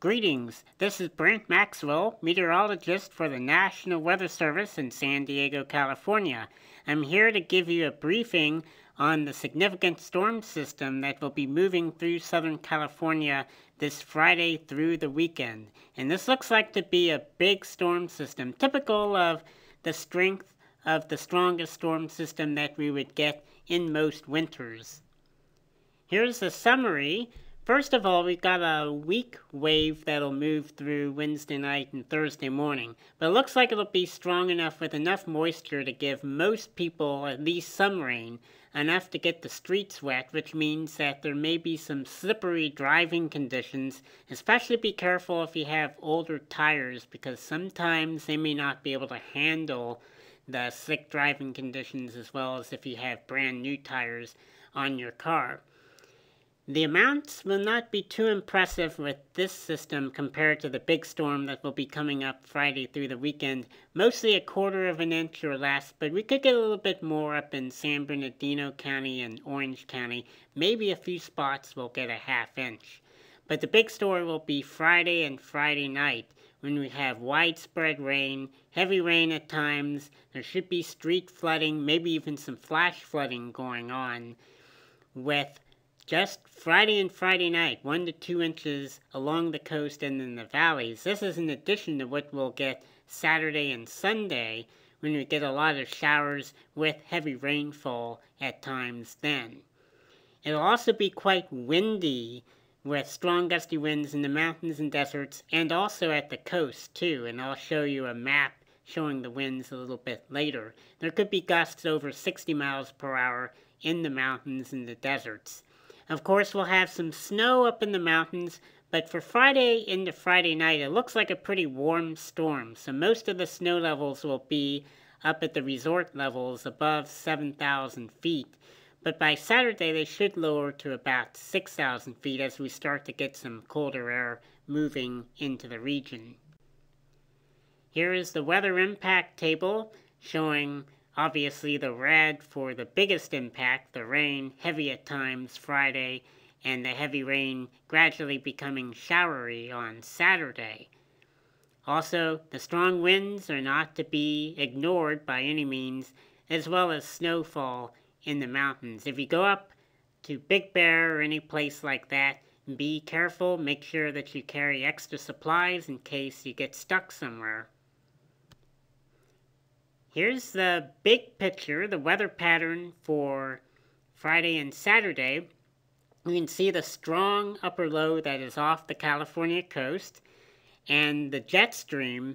Greetings, this is Brent Maxwell, meteorologist for the National Weather Service in San Diego, California. I'm here to give you a briefing on the significant storm system that will be moving through Southern California this Friday through the weekend. And this looks like to be a big storm system, typical of the strength of the strongest storm system that we would get in most winters. Here's a summary. First of all, we've got a weak wave that'll move through Wednesday night and Thursday morning, but it looks like it'll be strong enough with enough moisture to give most people at least some rain, enough to get the streets wet, which means that there may be some slippery driving conditions. Especially be careful if you have older tires, because sometimes they may not be able to handle the slick driving conditions as well as if you have brand new tires on your car. The amounts will not be too impressive with this system compared to the big storm that will be coming up Friday through the weekend. Mostly a quarter of an inch or less, but we could get a little bit more up in San Bernardino County and Orange County. Maybe a few spots will get a half inch. But the big story will be Friday and Friday night, when we have widespread rain, heavy rain at times. There should be street flooding, maybe even some flash flooding going on, with just Friday and Friday night, 1 to 2 inches along the coast and in the valleys. This is in addition to what we'll get Saturday and Sunday, when we get a lot of showers with heavy rainfall at times then. It'll also be quite windy, with strong gusty winds in the mountains and deserts, and also at the coast too, and I'll show you a map showing the winds a little bit later. There could be gusts over 60 miles per hour in the mountains and the deserts. Of course, we'll have some snow up in the mountains, but for Friday into Friday night, it looks like a pretty warm storm. So most of the snow levels will be up at the resort levels above 7,000 feet. But by Saturday, they should lower to about 6,000 feet as we start to get some colder air moving into the region. Here is the weather impact table showing obviously the red for the biggest impact, the rain, heavy at times Friday, and the heavy rain gradually becoming showery on Saturday. Also, the strong winds are not to be ignored by any means, as well as snowfall in the mountains. If you go up to Big Bear or any place like that, be careful. Make sure that you carry extra supplies in case you get stuck somewhere. Here's the big picture, the weather pattern for Friday and Saturday. You can see the strong upper low that is off the California coast and the jet stream.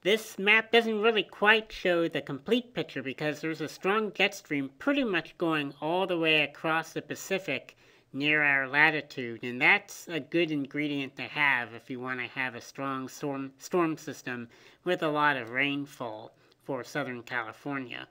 This map doesn't really quite show the complete picture because there's a strong jet stream pretty much going all the way across the Pacific near our latitude, and that's a good ingredient to have if you want to have a strong storm system with a lot of rainfall for Southern California.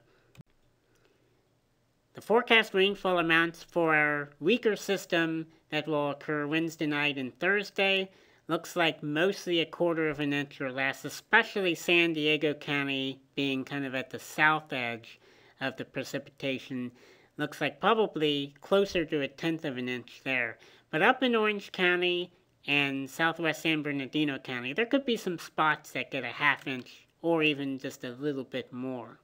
The forecast rainfall amounts for our weaker system that will occur Wednesday night and Thursday looks like mostly a quarter of an inch or less, especially San Diego County being kind of at the south edge of the precipitation. Looks like probably closer to 1/10 of an inch there. But up in Orange County and southwest San Bernardino County, there could be some spots that get a half inch or even just a little bit more.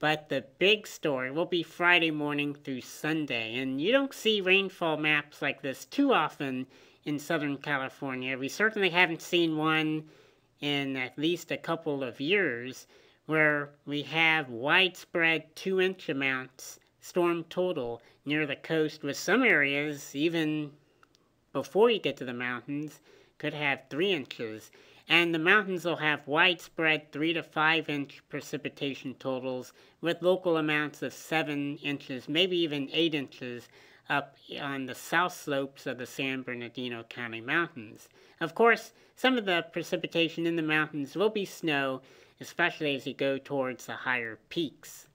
But the big story will be Friday morning through Sunday, and you don't see rainfall maps like this too often in Southern California. We certainly haven't seen one in at least a couple of years where we have widespread 2-inch amounts, storm total, near the coast, with some areas, even before you get to the mountains, could have 3 inches. And the mountains will have widespread 3- to 5-inch precipitation totals with local amounts of 7 inches, maybe even 8 inches up on the south slopes of the San Bernardino County mountains. Of course, some of the precipitation in the mountains will be snow, especially as you go towards the higher peaks.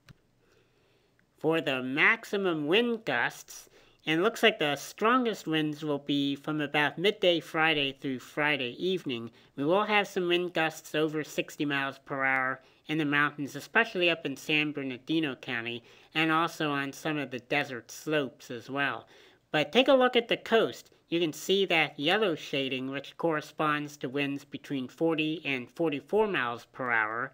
For the maximum wind gusts, and it looks like the strongest winds will be from about midday Friday through Friday evening. We will have some wind gusts over 60 miles per hour in the mountains, especially up in San Bernardino County, and also on some of the desert slopes as well. But take a look at the coast. you can see that yellow shading, which corresponds to winds between 40 and 44 miles per hour.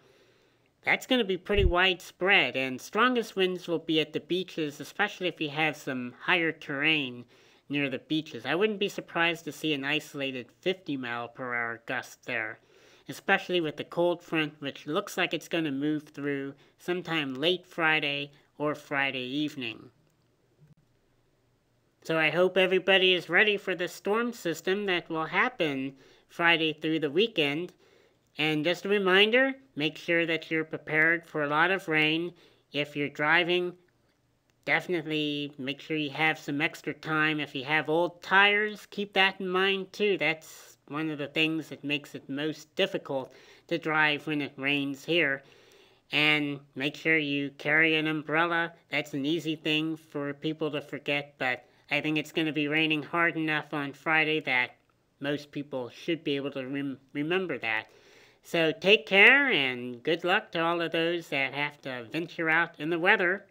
That's going to be pretty widespread, and strongest winds will be at the beaches, especially if you have some higher terrain near the beaches. I wouldn't be surprised to see an isolated 50 mile per hour gust there, especially with the cold front, which looks like it's going to move through sometime late Friday or Friday evening. So I hope everybody is ready for the storm system that will happen Friday through the weekend. And just a reminder, make sure that you're prepared for a lot of rain. If you're driving, definitely make sure you have some extra time. If you have old tires, keep that in mind too. That's one of the things that makes it most difficult to drive when it rains here. And make sure you carry an umbrella. That's an easy thing for people to forget, but I think it's going to be raining hard enough on Friday that most people should be able to remember that. So take care, and good luck to all of those that have to venture out in the weather.